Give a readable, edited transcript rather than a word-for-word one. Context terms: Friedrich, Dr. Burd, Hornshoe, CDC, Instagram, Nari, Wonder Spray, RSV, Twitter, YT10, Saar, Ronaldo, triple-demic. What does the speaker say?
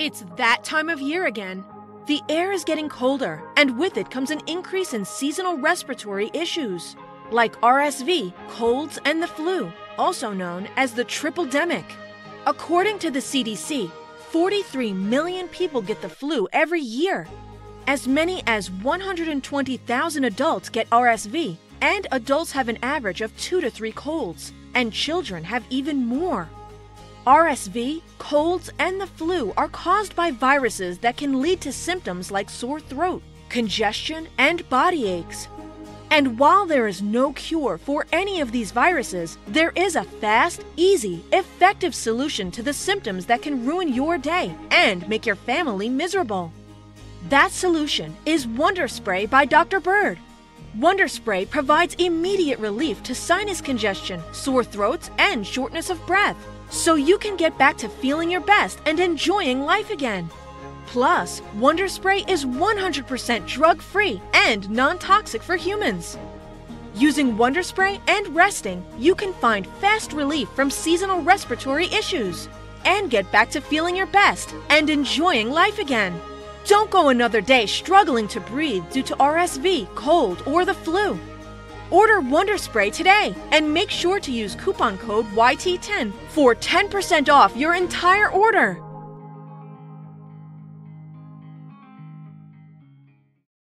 It's that time of year again. The air is getting colder, and with it comes an increase in seasonal respiratory issues, like RSV, colds, and the flu, also known as the triple-demic. According to the CDC, 43 million people get the flu every year. As many as 120,000 adults get RSV, and adults have an average of 2 to 3 colds, and children have even more. RSV, colds, and the flu are caused by viruses that can lead to symptoms like sore throat, congestion, and body aches. And while there is no cure for any of these viruses, there is a fast, easy, effective solution to the symptoms that can ruin your day and make your family miserable. That solution is Wonder Spray by Dr. Burd. Wonder Spray provides immediate relief to sinus congestion, sore throats, and shortness of breath, so you can get back to feeling your best and enjoying life again. Plus, Wonder Spray is 100% drug-free and non-toxic for humans. Using Wonder Spray and resting, you can find fast relief from seasonal respiratory issues and get back to feeling your best and enjoying life again. Don't go another day struggling to breathe due to RSV, cold, or the flu. Order Wonder Spray today and make sure to use coupon code YT10 for 10% off your entire order.